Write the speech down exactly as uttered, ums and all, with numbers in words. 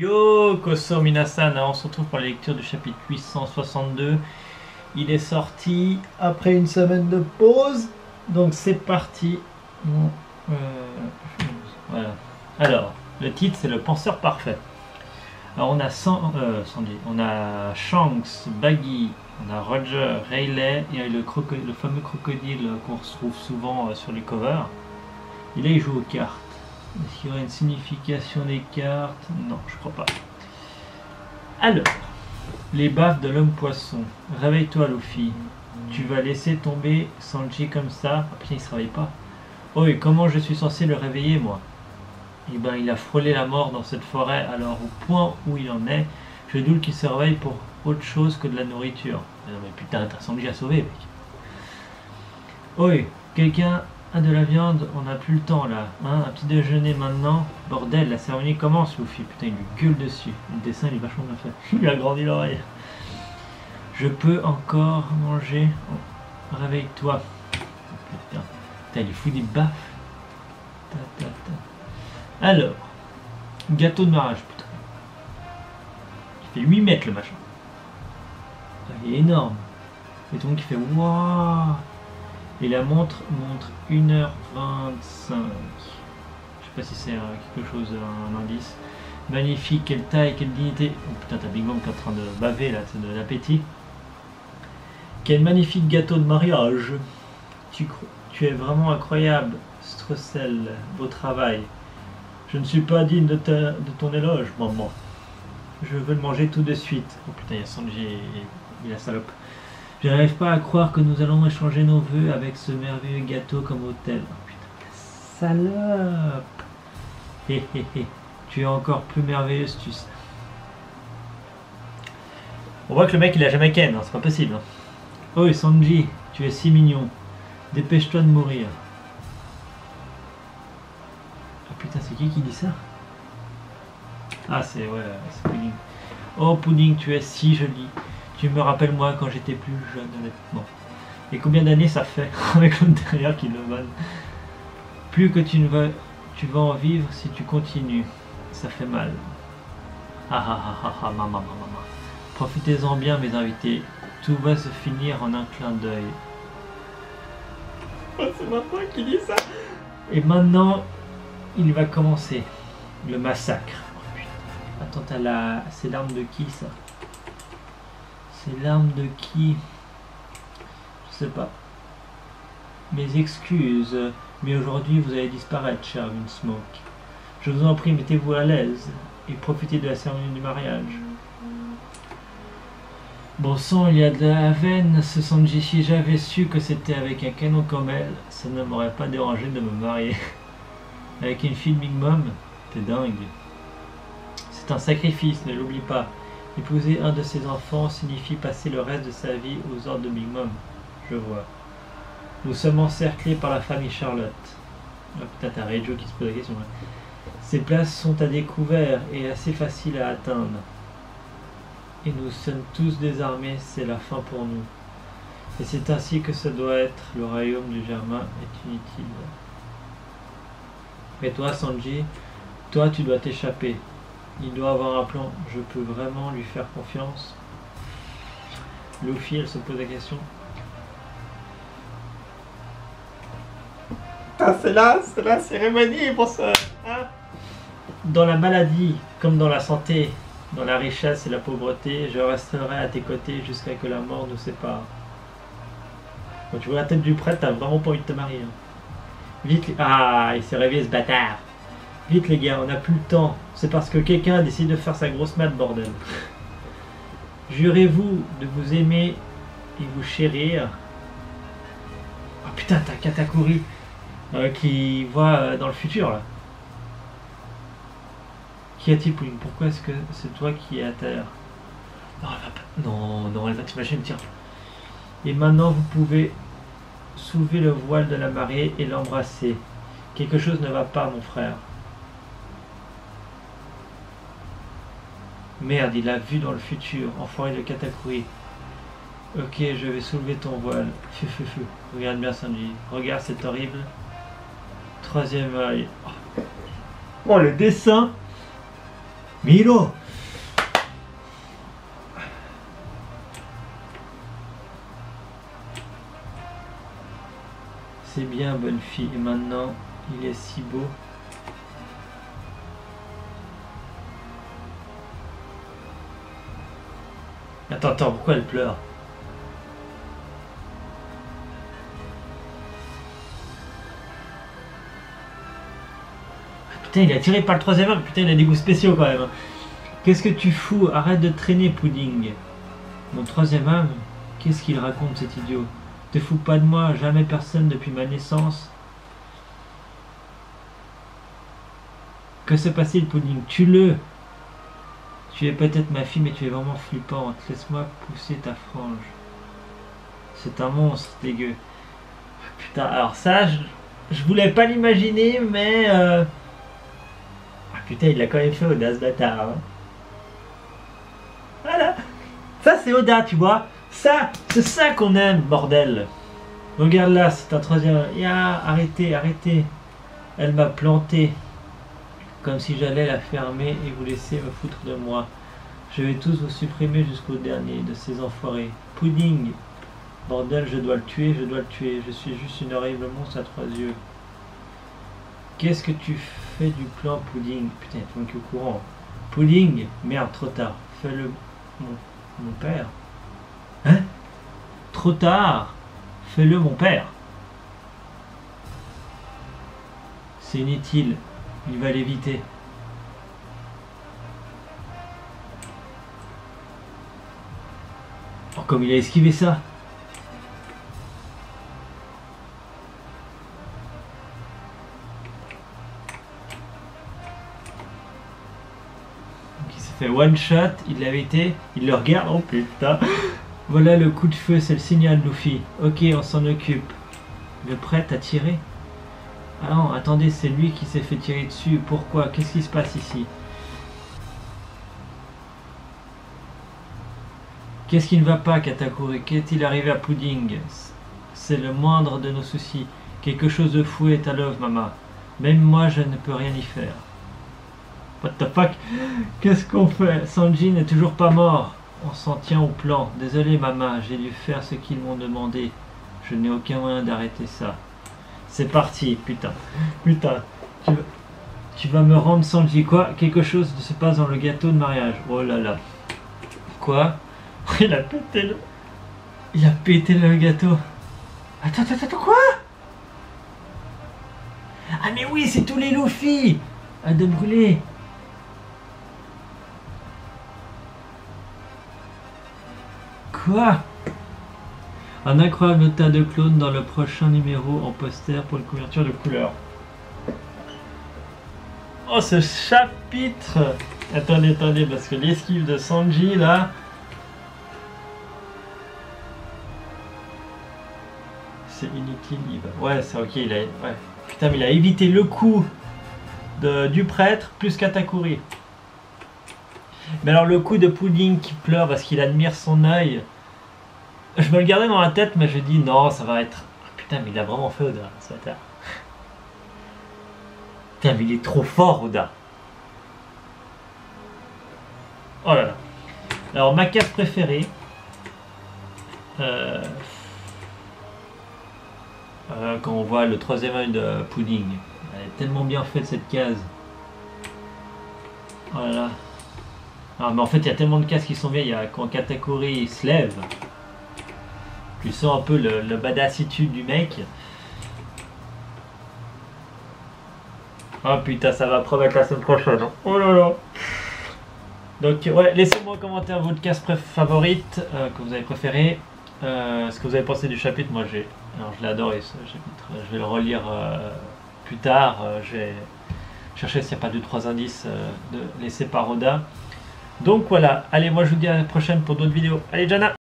Yo Koso Minasan, on se retrouve pour la lecture du chapitre huit cent soixante-deux. Il est sorti après une semaine de pause, donc c'est parti. Euh, voilà. Alors, le titre c'est Le Penseur Parfait. Alors on a, San, euh, Sanji, on a Shanks, Baggy, on a Roger, Rayleigh et le, croco le fameux crocodile qu'on retrouve souvent euh, sur les covers. Et là il joue aux cartes. Est-ce qu'il y aurait une signification des cartes? Non, je crois pas. Alors, les baffes de l'homme poisson. Réveille-toi, Luffy. Tu vas laisser tomber Sanji comme ça. Ah putain, il se réveille pas. Oh, et comment je suis censé le réveiller, moi? Eh ben, il a frôlé la mort dans cette forêt, alors au point où il en est, je doute qu'il se réveille pour autre chose que de la nourriture. Mais non, mais putain, t'as Sanji à sauver, mec. Oh, quelqu'un... Ah, de la viande, on n'a plus le temps là, hein, un petit déjeuner maintenant, bordel, la cérémonie commence, Luffy, putain, il lui gueule dessus, le dessin il est vachement bien fait, il lui a grandi l'oreille. Je peux encore manger, oh. Réveille-toi, putain, putain, il est fou des baffes, ta, ta, ta. Alors, gâteau de mariage, putain, il fait huit mètres le machin, il est énorme, et donc il fait waouh. Et la montre montre une heure vingt-cinq. Je sais pas si c'est quelque chose, un, un indice. Magnifique, quelle taille, quelle dignité. Oh putain, t'as Big Mom qui est en train de baver là, c'est de l'appétit. Quel magnifique gâteau de mariage. Tu, tu es vraiment incroyable, Strossel, beau travail. Je ne suis pas digne de, ta, de ton éloge, maman. Je veux le manger tout de suite. Oh putain, il y a Sanji et, et la salope. Je n'arrive pas à croire que nous allons échanger nos voeux avec ce merveilleux gâteau comme hôtel. Oh putain, la salope! Hé hé hé, tu es encore plus merveilleuse, tu sais. On voit que le mec il a jamais ken, hein, c'est pas possible. Hein. Oh Sanji, tu es si mignon. Dépêche-toi de mourir. Ah putain, c'est qui qui dit ça? Ah, c'est ouais, c'est Pudding. Oh Pudding, tu es si jolie. Tu me rappelles moi quand j'étais plus jeune, honnêtement. Et combien d'années ça fait avec l'autre derrière qui le vanne. Plus que tu ne vas, tu vas en vivre si tu continues. Ça fait mal. Ah ah ah ah ah, maman, maman, maman. Profitez-en bien, mes invités. Tout va se finir en un clin d'œil. Oh, c'est maintenant qui dit ça. Et maintenant, il va commencer le massacre. Oh, putain. Attends, t'as la... c'est l'arme de qui ça? C'est l'arme de qui? Je sais pas. Mes excuses, mais aujourd'hui vous allez disparaître, cher Vinsmoke. Je vous en prie, mettez-vous à l'aise et profitez de la cérémonie du mariage. Bon sang, il y a de la veine, ce Sanji. Si j'avais su que c'était avec un canon comme elle, ça ne m'aurait pas dérangé de me marier. Avec une fille de Big Mom, t'es dingue. C'est un sacrifice, ne l'oublie pas. Épouser un de ses enfants signifie passer le reste de sa vie aux ordres de Big Mom. Je vois. Nous sommes encerclés par la famille Charlotte. Oh putain, t'as Rejo qui se pose la question. Ces places sont à découvert et assez faciles à atteindre. Et nous sommes tous désarmés, c'est la fin pour nous. Et c'est ainsi que ça doit être, le royaume du Germain est inutile. Mais toi, Sanji, toi tu dois t'échapper. Il doit avoir un plan. Je peux vraiment lui faire confiance? Luffy, elle se pose la question. Ah, c'est là, c'est la cérémonie pour ça. Hein, dans la maladie, comme dans la santé, dans la richesse et la pauvreté, je resterai à tes côtés jusqu'à que la mort nous sépare. Quand tu vois la tête du prêtre, t'as vraiment pas envie de te marier. Hein. Vite, ah, il s'est réveillé ce bâtard. Vite les gars, on n'a plus le temps. C'est parce que quelqu'un a décidé de faire sa grosse mat, bordel. Jurez-vous de vous aimer et vous chérir. Oh putain, t'as Katakuri euh, qui voit euh, dans le futur là. Qui a-t-il pour une? Pourquoi est-ce que c'est toi qui es à terre? Non, elle va pas. Non, non, elle va t'imaginer, tiens. Et maintenant, vous pouvez soulever le voile de la mariée et l'embrasser. Quelque chose ne va pas, mon frère. Merde, il a vu dans le futur, enfoiré de Katakuri. Ok, je vais soulever ton voile. Feu, feu, feu. Regarde bien, Sanji. Regarde, c'est horrible. Troisième œil. Oh. Oh, le dessin. 見ろ。C'est bien, bonne fille. Et maintenant, il est si beau. Attends, attends, pourquoi elle pleure? Putain, il est attiré par le troisième homme, putain, il a des goûts spéciaux quand même. Qu'est-ce que tu fous? Arrête de traîner, Pudding. Mon troisième homme, qu'est-ce qu'il raconte, cet idiot? Te fous pas de moi, jamais personne depuis ma naissance. Que se passe-t-il, Pudding? Tue-le. Tu es peut-être ma fille, mais tu es vraiment flippante. Laisse-moi pousser ta frange. C'est un monstre, dégueu. Putain, alors ça, je, je voulais pas l'imaginer, mais... Euh... Putain, il l'a quand même fait, Oda, ce bâtard. Hein. Voilà. Ça, c'est Oda, tu vois. Ça, c'est ça qu'on aime, bordel. Regarde là, c'est un troisième. Ya, arrêtez, arrêtez. Elle m'a planté. Comme si j'allais la fermer et vous laisser me foutre de moi. Je vais tous vous supprimer jusqu'au dernier de ces enfoirés. Pudding. Bordel, je dois le tuer, je dois le tuer. Je suis juste une horrible monstre à trois yeux. Qu'est-ce que tu fais du plan, Pudding? Putain, il faut au courant. Pudding, merde, trop tard. Fais-le... Mon... mon père. Hein? Trop tard. Fais-le, mon père. C'est inutile. Il va l'éviter. Oh, comme il a esquivé ça. One shot, il l'avait été, il le regarde, oh putain. Voilà le coup de feu, c'est le signal, Luffy. Ok, on s'en occupe. Le prêtre a tiré. Ah non, attendez, c'est lui qui s'est fait tirer dessus. Pourquoi? Qu'est-ce qui se passe ici? Qu'est-ce qui ne va pas, Katakuri? Qu'est-il arrivé à Pudding? C'est le moindre de nos soucis. Quelque chose de fou est à l'œuvre, maman. Même moi, je ne peux rien y faire. What the fuck? Qu'est-ce qu'on fait? Sanji n'est toujours pas mort. On s'en tient au plan. Désolé, maman, j'ai dû faire ce qu'ils m'ont demandé. Je n'ai aucun moyen d'arrêter ça. C'est parti, putain. Putain. Tu, tu vas me rendre, Sanji. Quoi? Quelque chose se passe dans le gâteau de mariage. Oh là là. Quoi? Il a pété le... Il a pété le gâteau. Attends, attends, attends, quoi? Ah mais oui, c'est tous les Luffy à de brûler. Quoi? Un incroyable tas de clones dans le prochain numéro en poster pour une couverture de couleur. Oh, ce chapitre! Attendez, attendez, parce que l'esquive de Sanji, là... C'est inutile, il va... Ouais, c'est ok, il a... Ouais. Putain, mais il a évité le coup de... du prêtre plus Katakuri. Mais alors le coup de Pudding qui pleure parce qu'il admire son œil, je me le gardais dans la tête, mais je dis non, ça va être... Oh, putain, mais il a vraiment fait Oda, ce bâtard. Putain, mais il est trop fort, Oda. Oh là là. Alors ma case préférée... Euh... Euh, quand on voit le troisième œil de Pudding. Elle est tellement bien faite, cette case. Oh là là. Ah, mais en fait, il y a tellement de cases qui sont vieilles. Quand Katakuri se lève, tu sens un peu le, le badassitude du mec. Oh putain, ça va promettre la semaine prochaine. Oh là là. Donc, ouais, laissez-moi en commentaire votre case favorite euh, que vous avez préférée. Euh, ce que vous avez pensé du chapitre, moi j'ai. Alors, je l'ai adoré ce chapitre. Je vais le relire euh, plus tard. Euh, je vais chercher s'il n'y a pas deux trois indices euh, de laissés par Oda. Donc voilà, allez, moi je vous dis à la prochaine pour d'autres vidéos. Allez, Jana!